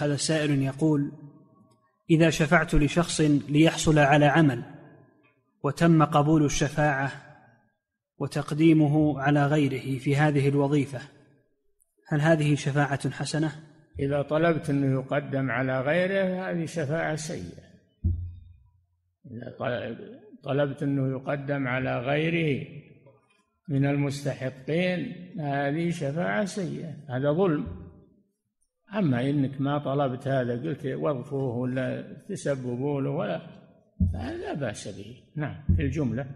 هذا سائل يقول: إذا شفعت لشخص ليحصل على عمل وتم قبول الشفاعة وتقديمه على غيره في هذه الوظيفة، هل هذه شفاعة حسنة؟ إذا طلبت أنه يقدم على غيره هذه شفاعة سيئة. إذا طلبت أنه يقدم على غيره من المستحقين هذه شفاعة سيئة، هذا ظلم. أما إنك ما طلبت هذا، قلت وظفوه ولا تسببوا له ولا، فلا بأس به. نعم، في الجملة.